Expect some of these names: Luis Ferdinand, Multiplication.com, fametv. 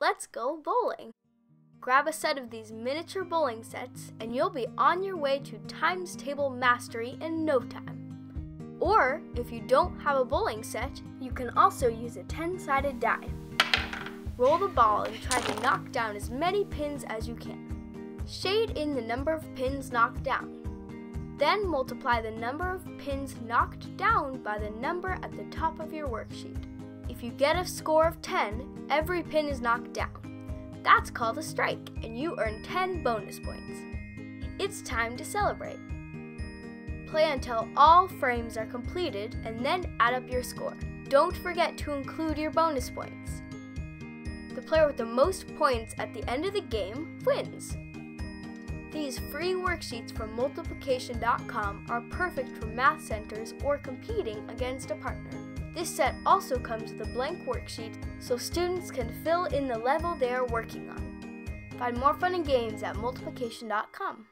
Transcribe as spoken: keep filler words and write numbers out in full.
Let's go bowling! Grab a set of these miniature bowling sets and you'll be on your way to times table mastery in no time. Or, if you don't have a bowling set, you can also use a ten-sided die. Roll the ball and try to knock down as many pins as you can. Shade in the number of pins knocked down. Then multiply the number of pins knocked down by the number at the top of your worksheet. If you get a score of ten, every pin is knocked down. That's called a strike, and you earn ten bonus points. It's time to celebrate. Play until all frames are completed and then add up your score. Don't forget to include your bonus points. The player with the most points at the end of the game wins. These free worksheets from multiplication dot com are perfect for math centers or competing against a partner. This set also comes with a blank worksheet so students can fill in the level they are working on. Find more fun and games at multiplication dot com.